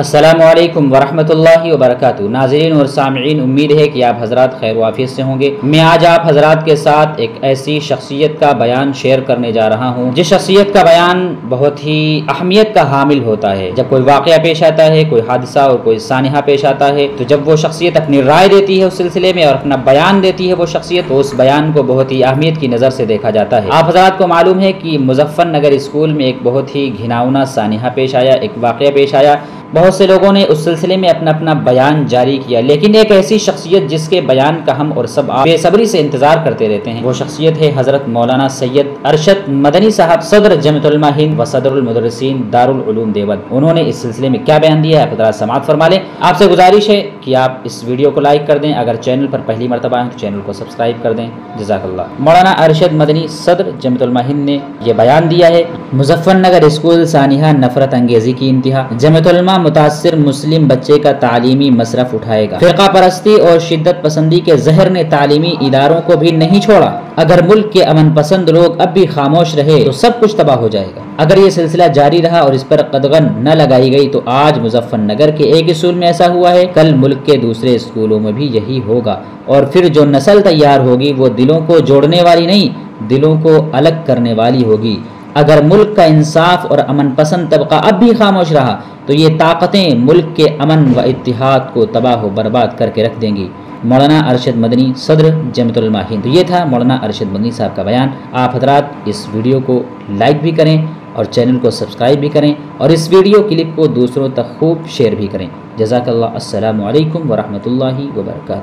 अस्सलामु अलैकुम वरहमतुल्लाहि वबरकातुहू। नाज़रीन और सामईन, उम्मीद है कि आप हज़रात खैर वाफियत से होंगे। मैं आज आप हज़रात के साथ एक ऐसी शख्सियत का बयान शेयर करने जा रहा हूँ जिस शख्सियत का बयान बहुत ही अहमियत का हामिल होता है। जब कोई वाक़या पेश आता है, कोई हादसा और कोई सानिहा पेश आता है, तो जब वो शख्सियत अपनी राय देती है उस सिलसिले में और अपना बयान देती है वो शख्सियत, तो उस बयान को बहुत ही अहमियत की नज़र से देखा जाता है। आप हज़रात को मालूम है कि मुजफ्फरनगर स्कूल में एक बहुत ही घिनौना सानिहा पेश आया, एक वाक़या पेश आया। बहुत से लोगों ने उस सिलसिले में अपना अपना बयान जारी किया, लेकिन एक ऐसी शख्सियत जिसके बयान का हम और सब बेसब्री से इंतजार करते रहते हैं, वो शख्सियत है हज़रत मौलाना सैयद अरशद मदनी साहब, सदर जमीयतुल उलमा ए हिंद व सदरुल मुदर्रिसीन दारुल उलूम देवद। उन्होंने इस सिलसिले में क्या बयान दिया है, ख़ुद समाअत फरमा लें। आपसे गुजारिश है कि आप इस वीडियो को लाइक कर दें। अगर चैनल पर पहली मरतबा है तो चैनल को सब्सक्राइब कर दें। जज़ाकल्लाह। मौलाना अरशद मदनी सदर जमीयतुल उलमा ए हिंद ने यह बयान दिया है, मुजफ्फरनगर स्कूल सानिहा नफरत अंगेजी की इंतहा, जमीयतुल उलमा मुतासिर मुस्लिम बच्चे का तालीमी मसरफ उठाएगा, फिरका परस्ती और शिद्दत पसंदी के जहर ने तालीमी इदारों को भी नहीं छोड़ा। अगर मुल्क के अमन पसंद लोग अब भी खामोश रहे तो सब कुछ तबाह हो जाएगा। अगर ये सिलसिला जारी रहा और इस पर कदगन न लगाई गई तो आज मुजफ्फरनगर के एक स्कूल में ऐसा हुआ है, कल मुल्क के दूसरे स्कूलों में भी यही होगा। और फिर जो नस्ल तैयार होगी वो दिलों को जोड़ने वाली नहीं, दिलों को अलग करने वाली होगी। अगर मुल्क का इंसाफ और अमन पसंद तबका अब भी खामोश रहा तो ये ताकतें मुल्क के अमन व इत्तिहाद को तबाह व बर्बाद करके रख देंगी। मौलाना अरशद मदनी सदर जमीयतुल उलमा ए हिंद। ये था मौलाना अरशद मदनी साहब का बयान। आप हज़रात इस वीडियो को लाइक भी करें और चैनल को सब्सक्राइब भी करें और इस वीडियो क्लिप को दूसरों तक खूब शेयर भी करें। जज़ाकल्लाह। अस्सलामु अलैकुम वरहमतुल्लाहि वबरकातुहू।